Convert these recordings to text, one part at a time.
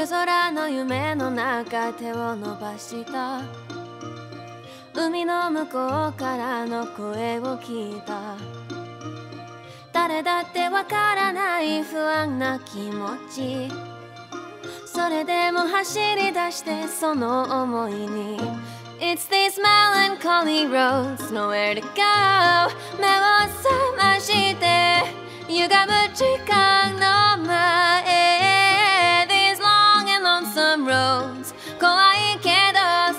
夜空の夢の中手を伸ばした海の向こうからの声を聞いた。誰だってわからない不安な気持ち、それでも走り出してその思いに It's these melancholy roads, nowhere to go 目を覚まして歪む時間の前 These long and lonesome roads 怖いけど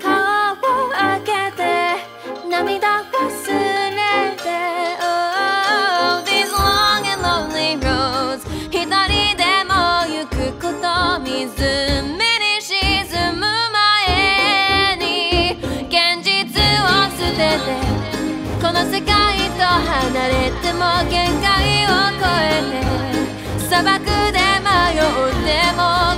顔を開けて涙を忘れて Oh these long and lonely roads 一人でも行くこと湖に沈むこの世界と離れても限界を越えて砂漠で迷っても